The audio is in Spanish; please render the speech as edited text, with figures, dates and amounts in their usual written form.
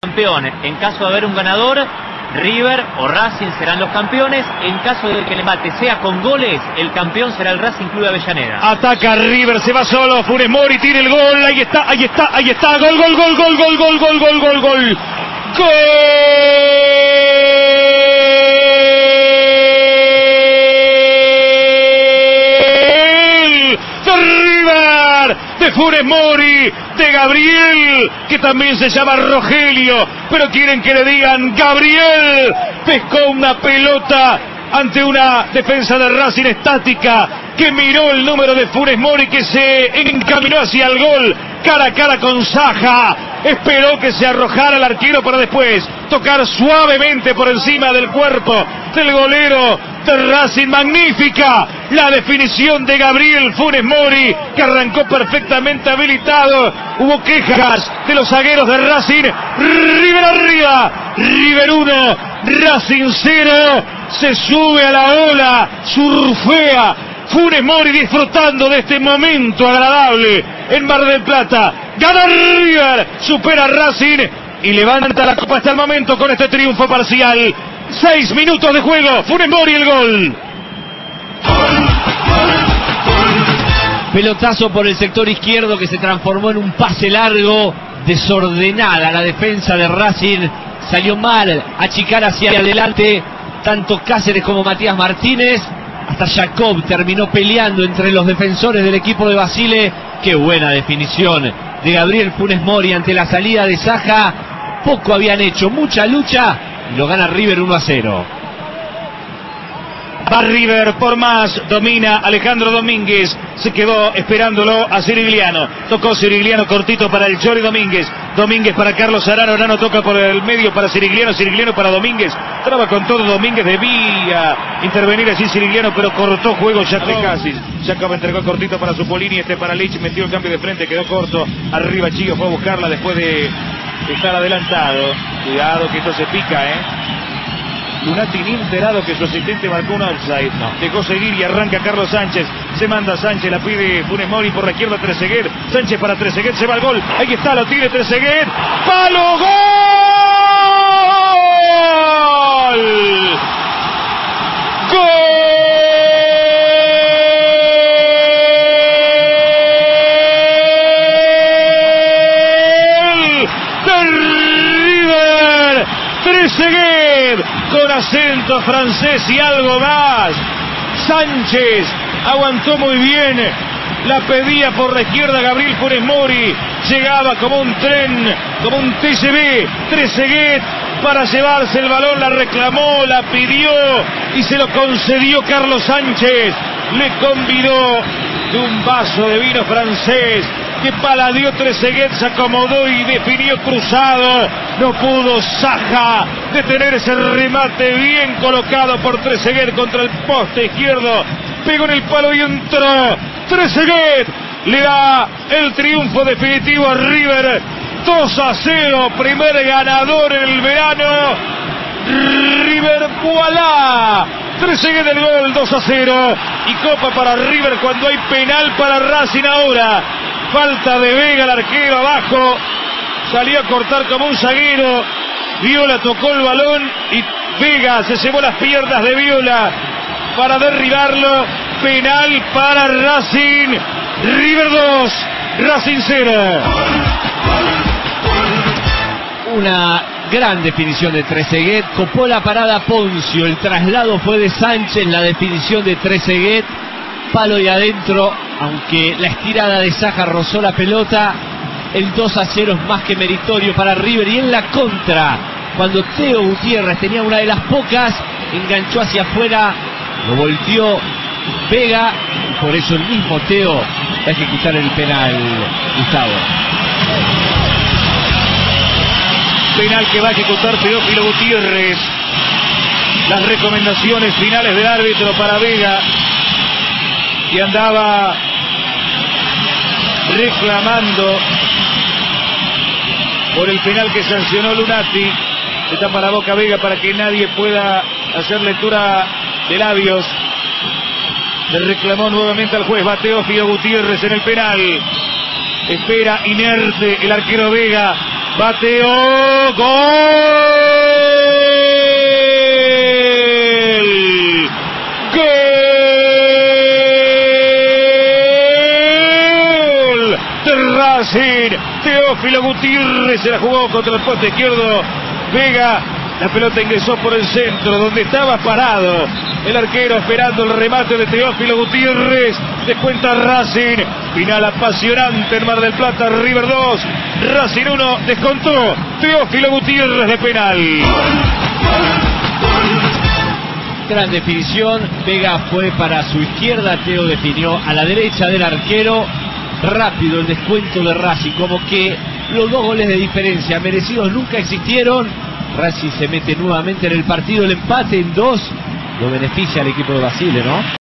Campeón. En caso de haber un ganador, River o Racing serán los campeones. En caso de que el empate sea con goles, el campeón será el Racing Club de Avellaneda. Ataca River, se va solo, Funes Mori tiene el gol, ahí está, gol, gol, gol, gol, gol, gol, gol, gol, gol, gol, gol de River, de Funes Mori, de Gabriel, que también se llama Rogelio, pero quieren que le digan Gabriel. Pescó una pelota ante una defensa de Racing estática, que miró el número de Funes Mori, que se encaminó hacia el gol, cara a cara con Saja, esperó que se arrojara el arquero para después tocar suavemente por encima del cuerpo del golero de Racing. Magnífica la definición de Gabriel Funes Mori, que arrancó perfectamente habilitado. Hubo quejas de los zagueros de Racing. River arriba, River 1, Racing 0, se sube a la ola, surfea Funes Mori disfrutando de este momento agradable en Mar del Plata. Gana River, supera Racing y levanta la copa hasta el momento con este triunfo parcial. 6 minutos de juego, Funes Mori el gol. Pelotazo por el sector izquierdo que se transformó en un pase largo, desordenada la defensa de Racing, salió mal achicar hacia adelante tanto Cáceres como Matías Martínez, hasta Jacob terminó peleando entre los defensores del equipo de Basile. Qué buena definición de Gabriel Funes Mori ante la salida de Saja. Poco habían hecho, mucha lucha, y lo gana River 1-0. Va River por más, domina Alejandro Domínguez, se quedó esperándolo a Cirigliano, tocó Cirigliano cortito para el Chori Domínguez, Domínguez para Carlos Arano, Arano toca por el medio para Cirigliano, Cirigliano para Domínguez, traba con todo Domínguez, debía intervenir así Cirigliano, pero cortó juego Jacob entregó cortito para Zupolini, este para Lich, metió el cambio de frente, quedó corto, arriba Chigo fue a buscarla después de estar adelantado. Cuidado que esto se pica, Lunati ni enterado que su asistente marcó un offside. No. Dejó seguir y arranca Carlos Sánchez. Se manda Sánchez, la pide Funes Mori por la izquierda Trezeguet. Sánchez para Trezeguet, se va el gol. Ahí está, lo tira Trezeguet. ¡Palo, gol! ¡Gol! ¡Del River! Trezeguet, con acento francés y algo más. Sánchez aguantó muy bien, la pedía por la izquierda Gabriel Funes Mori, llegaba como un tren, como un TCB, Trezeguet para llevarse el balón, la reclamó, la pidió y se lo concedió Carlos Sánchez, le convidó de un vaso de vino francés, que paladeó Trezeguet, se acomodó y definió cruzado. No pudo Saja detener ese remate bien colocado por Trezeguet contra el poste izquierdo. Pegó en el palo y entró. Trezeguet le da el triunfo definitivo a River. 2-0, primer ganador en el verano. River, voilà. Trezeguet del gol, 2-0. Y copa para River cuando hay penal para Racing ahora. Falta de Vega, el arquero abajo, salió a cortar como un zaguero, Viola tocó el balón y Vega se llevó las piernas de Viola para derribarlo. Penal para Racing. River 2, Racing 0. Una gran definición de Trezeguet, copó la parada Ponzio, el traslado fue de Sánchez, la definición de Trezeguet, palo y adentro, aunque la estirada de Saja rozó la pelota. El 2-0 es más que meritorio para River. Y en la contra, cuando Teo Gutiérrez tenía una de las pocas, enganchó hacia afuera, lo volteó Vega, y por eso el mismo Teo va a ejecutar el penal, Gustavo. Penal que va a ejecutar Teófilo Gutiérrez. Las recomendaciones finales del árbitro para Vega, que andaba reclamando por el penal que sancionó Lunati. Se tapa la boca Vega para que nadie pueda hacer lectura de labios. Le reclamó nuevamente al juez. Bateó Teófilo Gutiérrez en el penal. Espera inerte el arquero Vega. Bateo, gol. Gol de Racing. Teófilo Gutiérrez se la jugó contra el poste izquierdo. Vega, la pelota ingresó por el centro, donde estaba parado el arquero esperando el remate de Teófilo Gutiérrez. Descuenta Racing. Final apasionante en Mar del Plata. River 2, Racing 1. Descontó Teófilo Gutiérrez de penal. Gran definición. Vega fue para su izquierda, Teo definió a la derecha del arquero. Rápido el descuento de Racing, como que los dos goles de diferencia merecidos nunca existieron. Racing se mete nuevamente en el partido, el empate en 2 lo beneficia al equipo de Basile, ¿no?